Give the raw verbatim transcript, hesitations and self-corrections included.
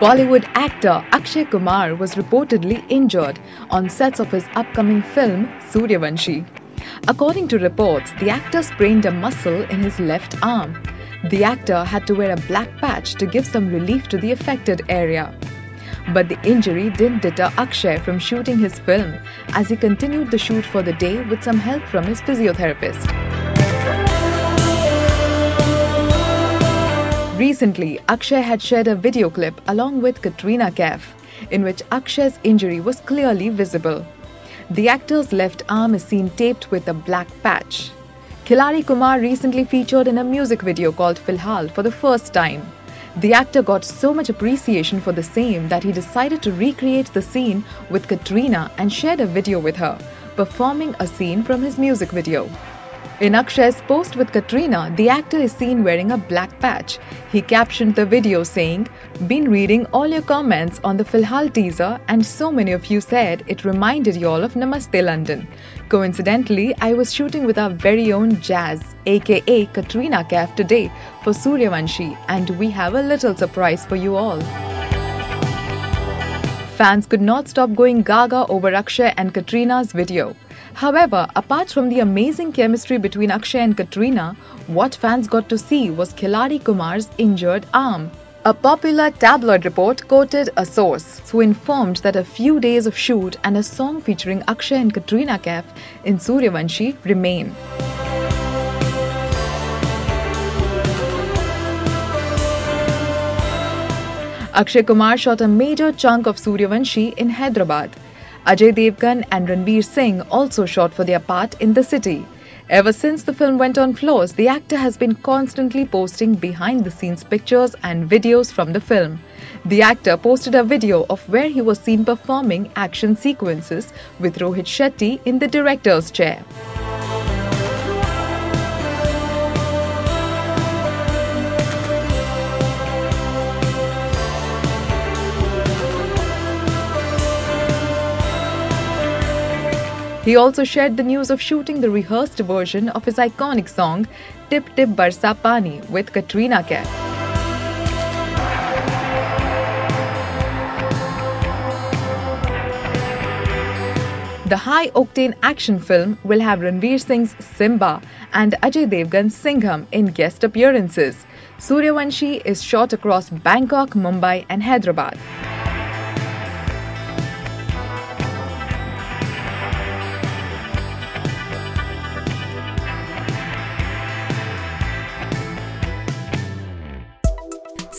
Bollywood actor Akshay Kumar was reportedly injured on sets of his upcoming film Sooryavanshi. According to reports, the actor sprained a muscle in his left arm. The actor had to wear a black patch to give some relief to the affected area. But the injury didn't deter Akshay from shooting his film, as he continued the shoot for the day with some help from his physiotherapist. Recently, Akshay had shared a video clip along with Katrina Kaif, in which Akshay's injury was clearly visible. The actor's left arm is seen taped with a black patch. Khiladi Kumar recently featured in a music video called Filhaal for the first time. The actor got so much appreciation for the same that he decided to recreate the scene with Katrina and shared a video with her, performing a scene from his music video. In Akshay's post with Katrina, the actor is seen wearing a black patch. He captioned the video saying, "Been reading all your comments on the Filhaal teaser and so many of you said it reminded you all of Namaste London. Coincidentally, I was shooting with our very own Jazz, aka Katrina Kaif today for Sooryavanshi, and we have a little surprise for you all." Fans could not stop going gaga over Akshay and Katrina's video. However, apart from the amazing chemistry between Akshay and Katrina, what fans got to see was Khiladi Kumar's injured arm. A popular tabloid report quoted a source who informed that a few days of shoot and a song featuring Akshay and Katrina Kaif in Sooryavanshi remain. Akshay Kumar shot a major chunk of Sooryavanshi in Hyderabad. Ajay Devgan and Ranveer Singh also shot for their part in the city. Ever since the film went on floors, the actor has been constantly posting behind-the-scenes pictures and videos from the film. The actor posted a video of where he was seen performing action sequences with Rohit Shetty in the director's chair. He also shared the news of shooting the rehearsed version of his iconic song Tip Tip Barsa Pani with Katrina Kaif. The high-octane action film will have Ranveer Singh's Simba and Ajay Devgan's Singham in guest appearances. Sooryavanshi is shot across Bangkok, Mumbai and Hyderabad.